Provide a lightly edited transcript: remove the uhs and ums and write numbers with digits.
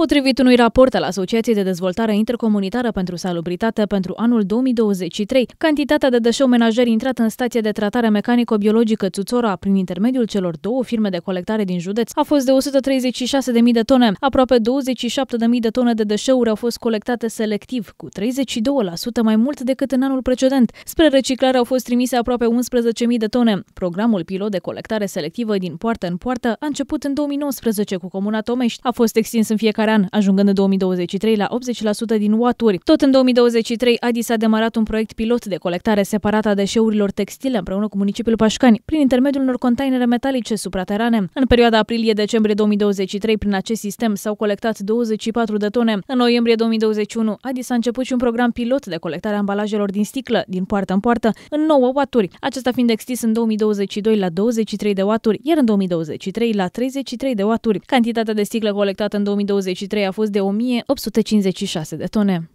Potrivit unui raport al Asociației de Dezvoltare Intercomunitară pentru Salubritate pentru anul 2023, cantitatea de deșeu menajer intrat în stația de tratare mecanico-biologică Țuțora prin intermediul celor două firme de colectare din județ a fost de 136.000 de tone. Aproape 27.000 de tone de deșeuri au fost colectate selectiv, cu 32% mai mult decât în anul precedent. Spre reciclare au fost trimise aproape 11.000 de tone. Programul pilot de colectare selectivă din poartă în poartă a început în 2019 cu Comuna Tomești. A fost extins în fiecare an, ajungând în 2023 la 80% din watturi. Tot în 2023, ADI s-a demarat un proiect pilot de colectare separată a deșeurilor textile împreună cu Municipiul Pașcani, prin intermediul unor containere metalice supraterane. În perioada aprilie-decembrie 2023, prin acest sistem s-au colectat 24 de tone. În noiembrie 2021, ADI s-a început și un program pilot de colectare a ambalajelor din sticlă, din poartă în poartă, în 9 watturi, acesta fiind extins în 2022 la 23 de watturi, iar în 2023 la 33 de watturi. Cantitatea de sticlă colectată în 2023 a fost de 1.856 de tone.